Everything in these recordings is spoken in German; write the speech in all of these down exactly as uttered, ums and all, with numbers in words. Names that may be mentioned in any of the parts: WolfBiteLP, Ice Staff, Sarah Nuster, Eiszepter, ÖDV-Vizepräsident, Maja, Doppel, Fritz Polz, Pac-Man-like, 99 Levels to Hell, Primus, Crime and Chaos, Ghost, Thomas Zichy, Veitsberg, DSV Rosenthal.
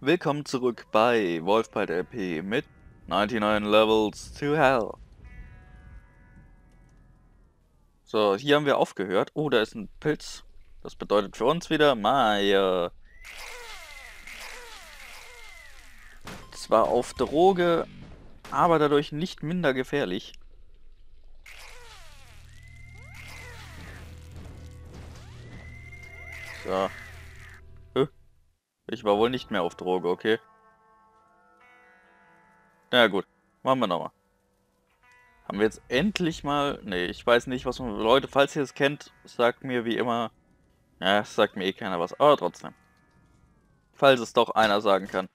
Willkommen zurück bei WolfBiteLP mit neunundneunzig Levels to Hell. So, hier haben wir aufgehört. Oh, da ist ein Pilz. Das bedeutet für uns wieder Maja. Zwar auf Droge, aber dadurch nicht minder gefährlich. So. Ich war wohl nicht mehr auf Droge, okay. Na gut, machen wir nochmal. Haben wir jetzt endlich mal... Nee, ich weiß nicht, was man... Leute, falls ihr es kennt, sagt mir wie immer... Ja, sagt mir eh keiner was, aber trotzdem. Falls es doch einer sagen kann.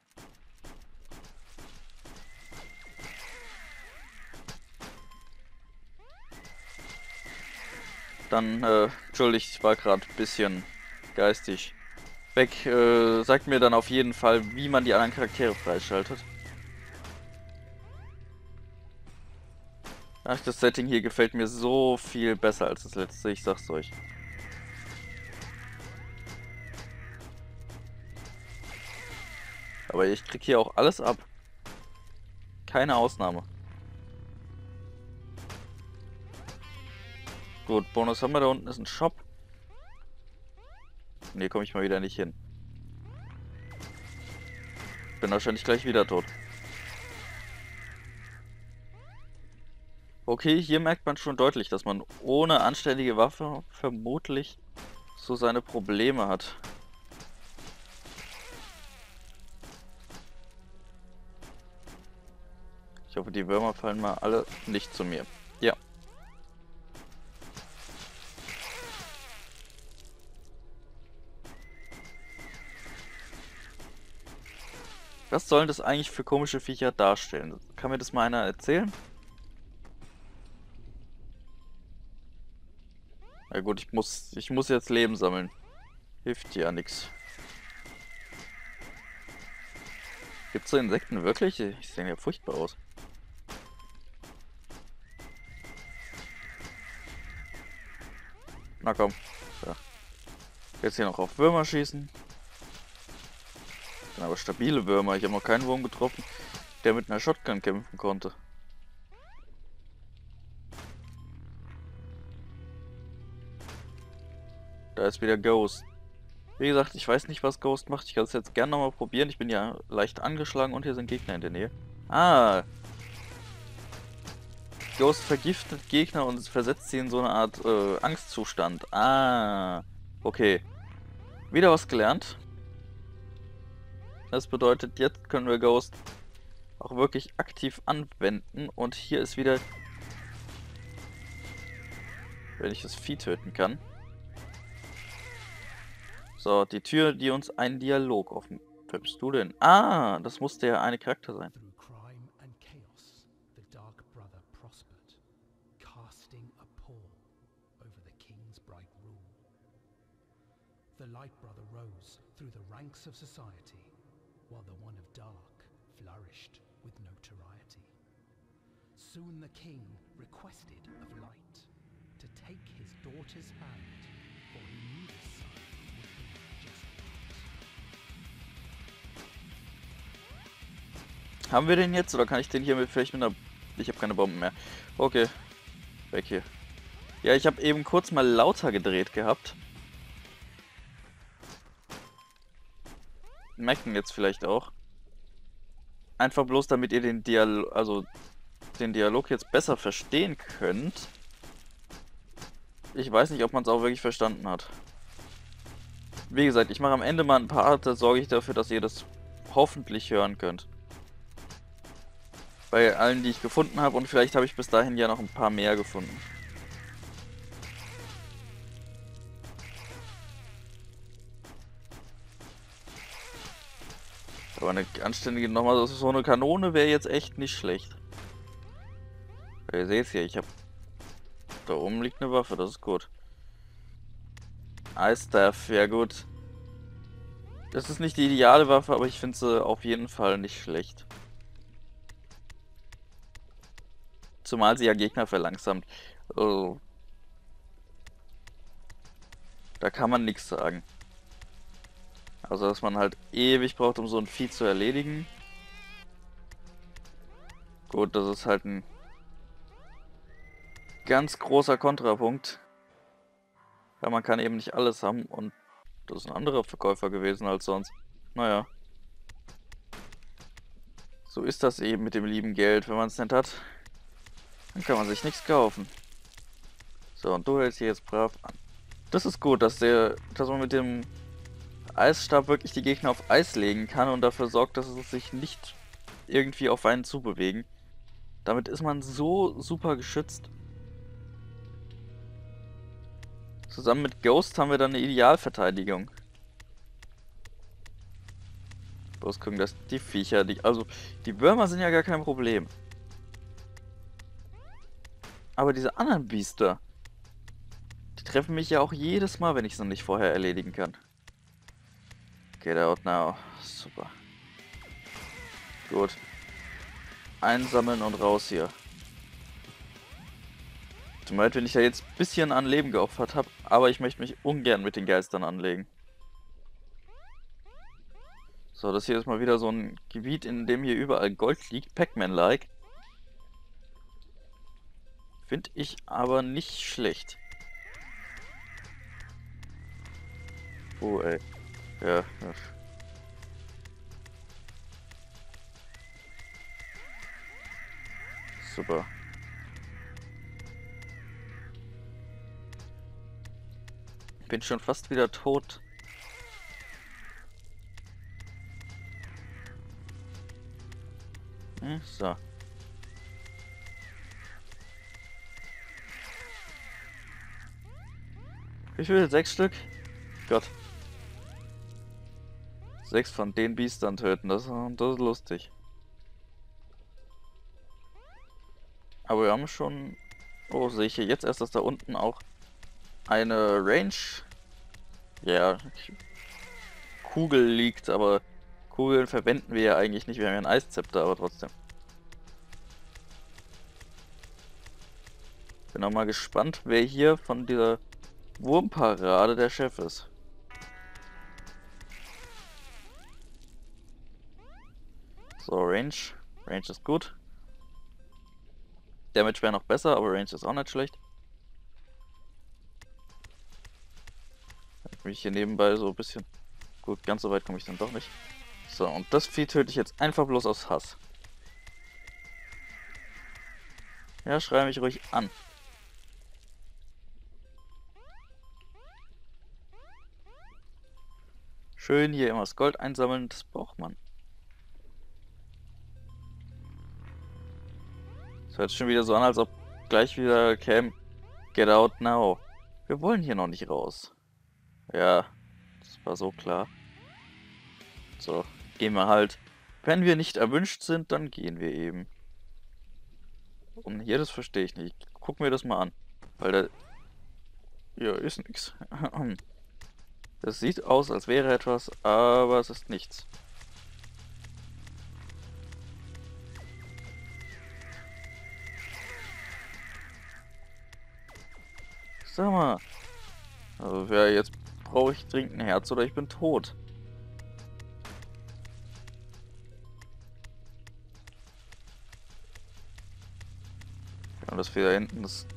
Dann, äh, entschuldigt, ich war gerade ein bisschen geistig... Weg, äh, sagt mir dann auf jeden Fall, wie man die anderen Charaktere freischaltet. Ach, das Setting hier gefällt mir so viel besser als das letzte, ich sag's euch. Aber ich krieg hier auch alles ab. Keine Ausnahme. Gut, Bonus haben wir, da unten ist ein Shop. Nee, komme ich mal wieder nicht hin. Bin wahrscheinlich gleich wieder tot. Okay, hier merkt man schon deutlich, dass man ohne anständige Waffe vermutlich so seine Probleme hat. Ich hoffe, die Würmer fallen mal alle nicht zu mir. Ja. Was sollen das eigentlich für komische Viecher darstellen? Kann mir das mal einer erzählen? Na gut, ich muss, ich muss jetzt Leben sammeln. Hilft ja nichts. Gibt's so Insekten wirklich? Die sehen ja furchtbar aus. Na komm. Ja. Jetzt hier noch auf Würmer schießen. Aber stabile Würmer. Ich habe noch keinen Wurm getroffen, der mit einer Shotgun kämpfen konnte. Da ist wieder Ghost. Wie gesagt, ich weiß nicht, was Ghost macht. Ich kann es jetzt gerne nochmal probieren. Ich bin ja leicht angeschlagen und hier sind Gegner in der Nähe. Ah! Ghost vergiftet Gegner und versetzt sie in so eine Art äh, Angstzustand. Ah! Okay. Wieder was gelernt. Das bedeutet, jetzt können wir Ghost auch wirklich aktiv anwenden. Und hier ist wieder... Wenn ich das Vieh töten kann. So, die Tür, die uns einen Dialog offen... Wer bist du denn? Ah, das muss der eine Charakter sein. Crime and Chaos, the dark brother prospered, casting a paw over the king's bright rule. The light brother rose through the ranks of society. While the one of dark flourished with notoriety. Soon the king requested of light to take his daughter's hand, for he knew his son would be just. Haben wir den jetzt oder kann ich den hier mit vielleicht mit einer... Ich habe keine Bomben mehr. Okay, weg hier. Ja, ich habe eben kurz mal lauter gedreht gehabt. Merken jetzt vielleicht auch. Einfach bloß, damit ihr den Dialog, also den Dialog jetzt besser verstehen könnt. Ich weiß nicht, ob man es auch wirklich verstanden hat. Wie gesagt, ich mache am Ende mal ein paar, da sorge ich dafür, dass ihr das hoffentlich hören könnt. Bei allen, die ich gefunden habe, und vielleicht habe ich bis dahin ja noch ein paar mehr gefunden. Aber eine anständige, nochmal so eine Kanone wäre jetzt echt nicht schlecht. Ja, ihr seht es hier, ich habe... Da oben liegt eine Waffe, das ist gut. Ice Staff, ja gut. Das ist nicht die ideale Waffe, aber ich finde sie auf jeden Fall nicht schlecht. Zumal sie ja Gegner verlangsamt. Oh. Da kann man nichts sagen. Also dass man halt ewig braucht, um so ein Vieh zu erledigen. Gut, das ist halt ein ganz großer Kontrapunkt. Ja, man kann eben nicht alles haben und das ist ein anderer Verkäufer gewesen als sonst. Naja. So ist das eben mit dem lieben Geld. Wenn man es nicht hat, dann kann man sich nichts kaufen. So, und du hältst hier jetzt brav an. Das ist gut, dass der, dass man mit dem Eisstab wirklich die Gegner auf Eis legen kann und dafür sorgt, dass sie sich nicht irgendwie auf einen zubewegen. Damit ist man so super geschützt. Zusammen mit Ghost haben wir dann eine Idealverteidigung. Bloß gucken, dass die Viecher, die, also die Würmer sind ja gar kein Problem. Aber diese anderen Biester, die treffen mich ja auch jedes Mal, wenn ich sie nicht vorher erledigen kann. Get out now. Super. Gut. Einsammeln und raus hier. Tut mir leid, wenn ich da jetzt ein bisschen an Leben geopfert habe, aber ich möchte mich ungern mit den Geistern anlegen. So, das hier ist mal wieder so ein Gebiet, in dem hier überall Gold liegt. Pac-Man-like. Finde ich aber nicht schlecht. Oh, ey. Ja, ja. Super. Bin schon fast wieder tot. Hm, so. Wie viel? Sechs Stück? Gott. Sechs von den Biestern töten, das, das ist lustig. Aber wir haben schon... Oh, sehe ich hier jetzt erst, dass da unten auch eine Range... Ja, Kugel liegt, aber Kugeln verwenden wir ja eigentlich nicht. Wir haben ja einen Eiszepter, aber trotzdem. Bin noch mal gespannt, wer hier von dieser Wurmparade der Chef ist. So, Range. Range ist gut. Damage wäre noch besser, aber Range ist auch nicht schlecht. Mich hier nebenbei so ein bisschen... Gut, ganz so weit komme ich dann doch nicht. So, und das Vieh töte ich jetzt einfach bloß aus Hass. Ja, schrei mich ruhig an. Schön hier immer das Gold einsammeln, das braucht man. Das hört schon wieder so an, als ob gleich wieder käme. Get out now. Wir wollen hier noch nicht raus. Ja, das war so klar. So, gehen wir halt. Wenn wir nicht erwünscht sind, dann gehen wir eben. Und hier, das verstehe ich nicht. Gucken wir das mal an. Weil da... Ja, ist nix. Das sieht aus, als wäre etwas, aber es ist nichts. Sag mal. Also ja, jetzt brauche ich dringend ein Herz oder ich bin tot. Ja, und das Vieh da hinten, das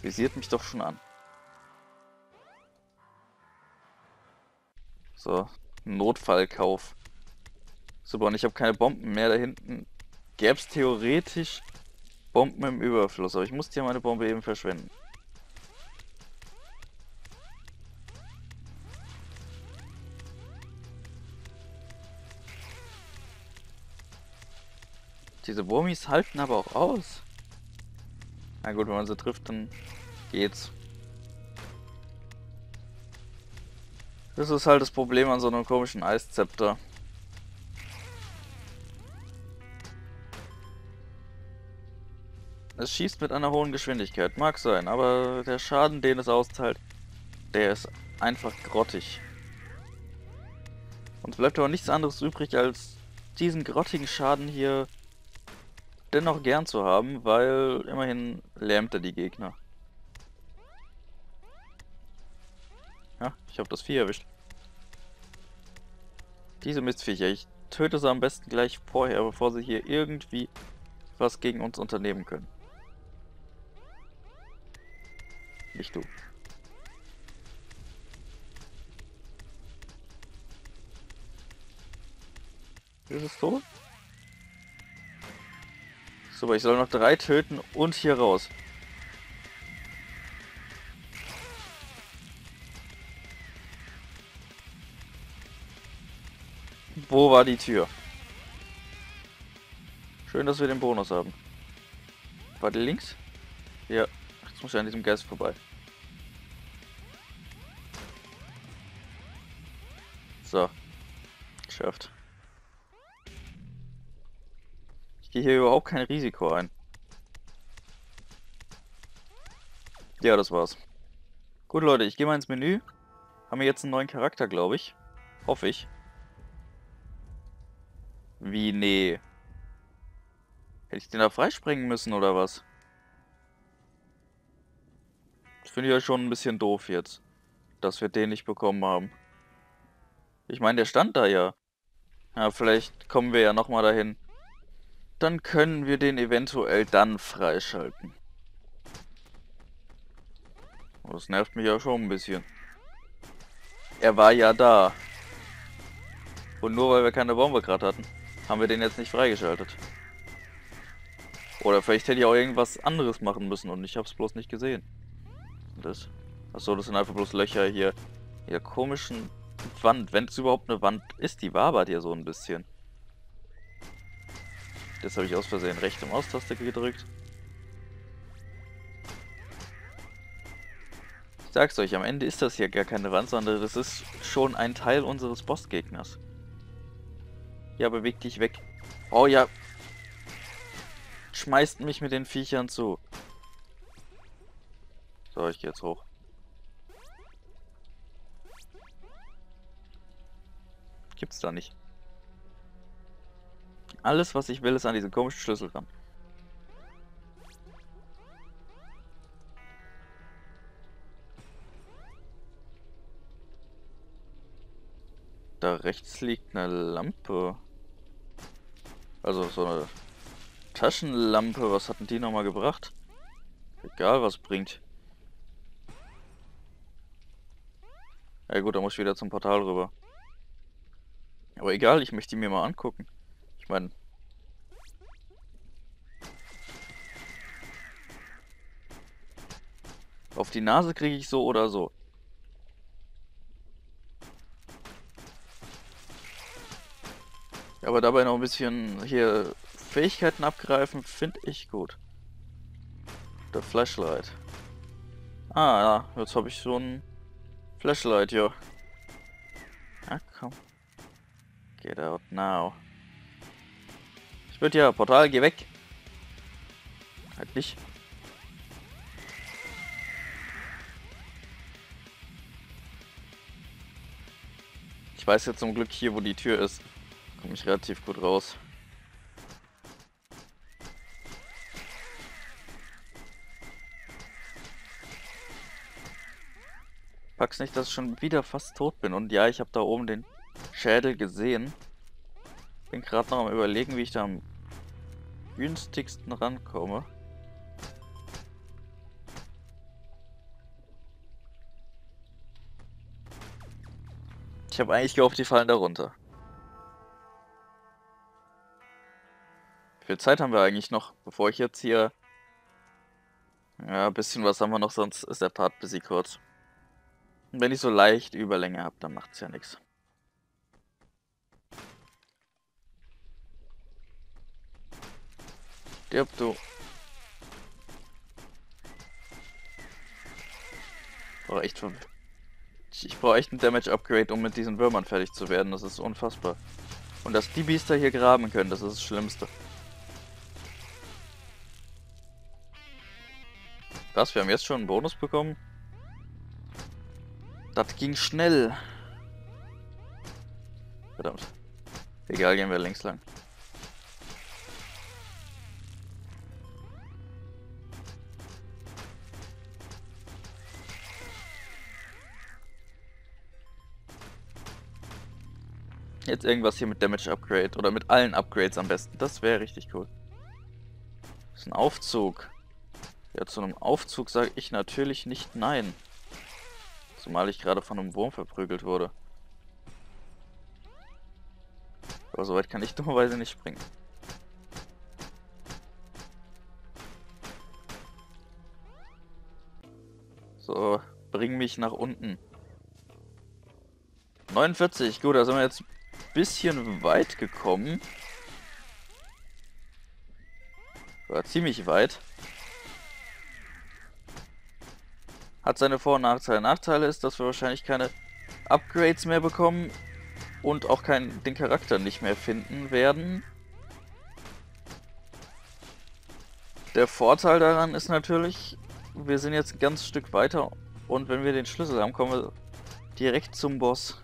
visiert mich doch schon an. So, Notfallkauf. Super, und ich habe keine Bomben mehr da hinten. Gäbe es theoretisch Bomben im Überfluss, aber ich musste ja meine Bombe eben verschwenden. Diese Wurmis halten aber auch aus. Na gut, wenn man sie trifft, dann geht's. Das ist halt das Problem an so einem komischen Eiszepter. Es schießt mit einer hohen Geschwindigkeit, mag sein, aber der Schaden, den es austeilt, der ist einfach grottig. Uns bleibt aber nichts anderes übrig, als diesen grottigen Schaden hier dennoch gern zu haben, weil immerhin lähmt er die Gegner. Ja, ich habe das Vieh erwischt. Diese Mistviecher, ich töte sie am besten gleich vorher, bevor sie hier irgendwie was gegen uns unternehmen können. Nicht du. Ist es tot? So, aber ich soll noch drei töten und hier raus. Wo war die Tür? Schön, dass wir den Bonus haben. War die links? Ja, jetzt muss ich an diesem Geist vorbei. So. Geschafft. Ich gehe hier überhaupt kein Risiko ein. Ja, das war's. Gut, Leute, ich gehe mal ins Menü. Haben wir jetzt einen neuen Charakter, glaube ich. Hoffe ich. Wie, nee. Hätte ich den da freispringen müssen, oder was? Das finde ich ja schon ein bisschen doof jetzt. Dass wir den nicht bekommen haben. Ich meine, der stand da ja. Ja, vielleicht kommen wir ja nochmal dahin. Dann können wir den eventuell dann freischalten. Oh, das nervt mich ja schon ein bisschen. Er war ja da. Und nur weil wir keine Bombe gerade hatten, haben wir den jetzt nicht freigeschaltet. Oder vielleicht hätte ich auch irgendwas anderes machen müssen und ich habe es bloß nicht gesehen. Das, achso, das sind einfach bloß Löcher hier. Hier komischen Wand. Wenn es überhaupt eine Wand ist, die wabert hier so ein bisschen. Das habe ich aus Versehen rechte Maustaste gedrückt. Ich sag's euch, am Ende ist das hier gar keine Wand, sondern das ist schon ein Teil unseres Bossgegners. Ja, beweg dich weg. Oh ja. Schmeißt mich mit den Viechern zu. So, ich gehe jetzt hoch. Gibt's da nicht. Alles, was ich will, ist an diesen komischen Schlüssel ran. Da rechts liegt eine Lampe. Also so eine Taschenlampe. Was hatten die nochmal gebracht? Egal, was bringt. Ja gut, da muss ich wieder zum Portal rüber. Aber egal, ich möchte die mir mal angucken. Ich meine... Auf die Nase kriege ich so oder so. Aber dabei noch ein bisschen hier Fähigkeiten abgreifen, finde ich gut. Der Flashlight. Ah, ja, jetzt habe ich so ein Flashlight, ja. Ah, komm. Get out now. Ich würde ja, Portal, geh weg. Halt nicht. Ich weiß jetzt zum Glück hier, wo die Tür ist. Komme ich relativ gut raus. Pack's nicht, dass ich schon wieder fast tot bin. Und ja, ich habe da oben den Schädel gesehen. Bin gerade noch am Überlegen, wie ich da am günstigsten rankomme. Ich habe eigentlich gehofft, die fallen da runter. Wie viel Zeit haben wir eigentlich noch, bevor ich jetzt hier... Ja, ein bisschen was haben wir noch, sonst ist der Part busy kurz. Und wenn ich so leicht Überlänge habe, dann macht's ja nichts. Dirb du. Ich brauche echt, ich brauche echt ein Damage-Upgrade, um mit diesen Würmern fertig zu werden. Das ist unfassbar. Und dass die Biester hier graben können, das ist das Schlimmste. Was, wir haben jetzt schon einen Bonus bekommen? Das ging schnell. Verdammt. Egal, gehen wir links lang. Jetzt irgendwas hier mit Damage Upgrade oder mit allen Upgrades am besten. Das wäre richtig cool. Das ist ein Aufzug. Ja, zu einem Aufzug sage ich natürlich nicht nein. Zumal ich gerade von einem Wurm verprügelt wurde. Aber so weit kann ich dummerweise nicht springen. So, bring mich nach unten. neunundvierzig, gut, da sind wir jetzt ein bisschen weit gekommen. War ziemlich weit. Hat seine Vor- und Nachteile. Nachteile ist, dass wir wahrscheinlich keine Upgrades mehr bekommen und auch keinen, den Charakter nicht mehr finden werden. Der Vorteil daran ist natürlich, wir sind jetzt ein ganz Stück weiter und wenn wir den Schlüssel haben, kommen wir direkt zum Boss.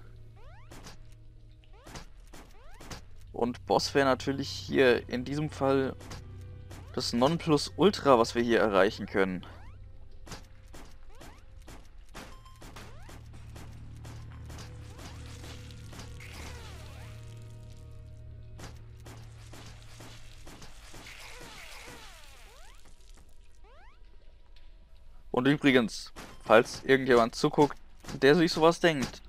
Und Boss wäre natürlich hier in diesem Fall das Nonplusultra, was wir hier erreichen können. Und übrigens, falls irgendjemand zuguckt, der sich sowas denkt,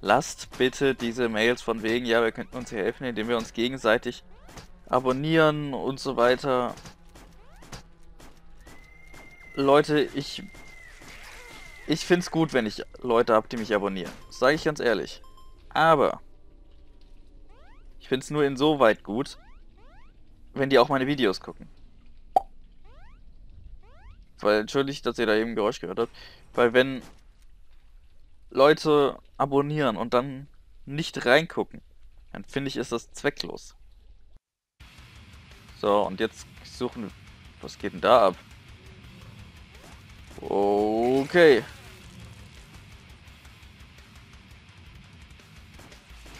lasst bitte diese Mails von wegen, ja, wir könnten uns hier helfen, indem wir uns gegenseitig abonnieren und so weiter. Leute, ich ich find's gut, wenn ich Leute habe, die mich abonnieren. Das sage ich ganz ehrlich. Aber ich find's nur insoweit gut, wenn die auch meine Videos gucken. Weil, entschuldigt, dass ihr da eben ein Geräusch gehört habt. Weil wenn Leute abonnieren und dann nicht reingucken, dann finde ich, ist das zwecklos. So, und jetzt suchen wir... Was geht denn da ab? Okay.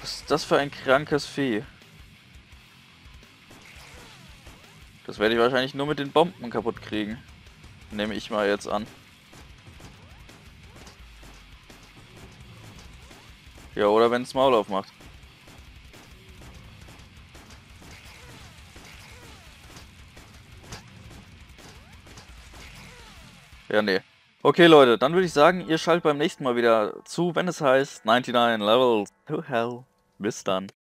Was ist das für ein krankes Vieh? Das werde ich wahrscheinlich nur mit den Bomben kaputt kriegen. Nehme ich mal jetzt an. Ja, oder wenn es Maul aufmacht. Ja, nee. Okay, Leute, dann würde ich sagen, ihr schaltet beim nächsten Mal wieder zu, wenn es heißt ninety-nine Levels to Hell. Bis dann.